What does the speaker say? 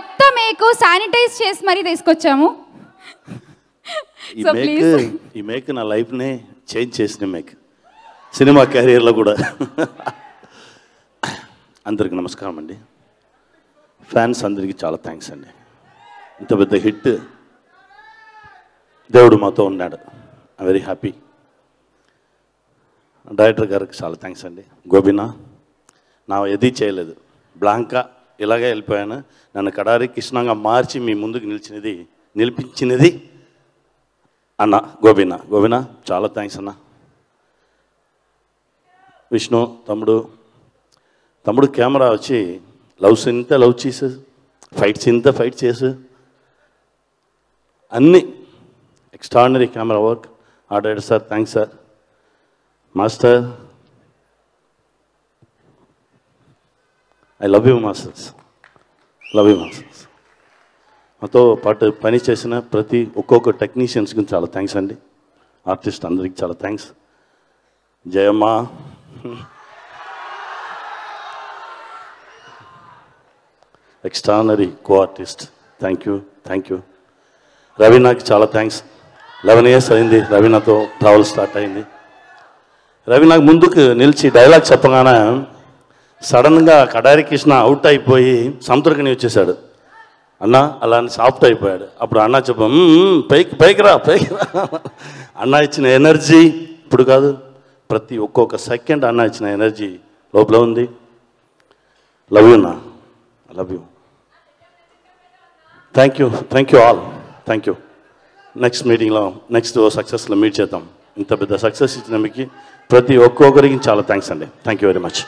కొత్త మేకు శానిటైజ్ చేసి మరి తీసుకొచ్చాము. సో ప్లీజ్ ఈ మేక్ నా లైఫ్ నే చేంజ్ చేసిన మేక్, సినిమా కెరీర్ లో కూడా. అందరికి నమస్కారం అండి, ఫ్యాన్స్ అందరికి చాలా థాంక్స్ అండి. ఇంత పెద్ద హిట్ దేవుడు మాతో ఉన్నాడు, ఐ వెరీ హ్యాపీ. డైరెక్టర్ గారికి చాలా థ్యాంక్స్ అండి. గోబీనా, నా ఏది చేయలేదు, బ్లాంకా ఇలాగే వెళ్ళిపోయాను, నన్ను కడారి కృష్ణంగా మార్చి మీ ముందుకు నిలిపించినది అన్న గోబీనా. గోబీనా చాలా థ్యాంక్స్ అన్న. విష్ణు తమ్ముడు, కెమెరా వచ్చి లవ్ సీన్ ఇంత లవ్ చేసు, ఫైట్స్ ఇంత ఫైట్ చేసు, అన్నీ ఎక్స్ట్రాడినరీ కెమెరా వర్క్. ఆ director sir thanks sir. Master, I love you masters, love you masters. మాతో పాటు పని చేసిన ప్రతి ఒక్కొక్క టెక్నీషియన్స్కి చాలా థ్యాంక్స్ అండి. ఆర్టిస్ట్ అందరికి చాలా thanks. Jayamma, extraordinary co artist, thank you, thank you. రవీనాకి చాలా థ్యాంక్స్. 11 years అయింది రవీనాతో ట్రావెల్ స్టార్ట్ అయింది. రవీనాకు ముందుకు నిలిచి డైలాగ్ చెప్పగానే సడన్గా కడారి కృష్ణ అవుట్ అయిపోయి సంతృకని వచ్చేసాడు అన్న, అలా సాఫ్ట్ అయిపోయాడు. అప్పుడు అన్న చెప్పాం, పైకి రా. అన్న ఇచ్చిన ఎనర్జీ ఇప్పుడు కాదు, ప్రతి ఒక్కొక్క సెకండ్ అన్న ఇచ్చిన ఎనర్జీ లోపల ఉంది. లవ్ యూ నా, I love you, thank you, thank you all, thank you. Next మీటింగ్లో నెక్స్ట్ సక్సెస్లో మీట్ చేద్దాం. ఇంత పెద్ద సక్సెస్ ఇచ్చినందుకు ప్రతి ఒక్కొక్కరికి చాలా థ్యాంక్స్ అండి. Thank you very much.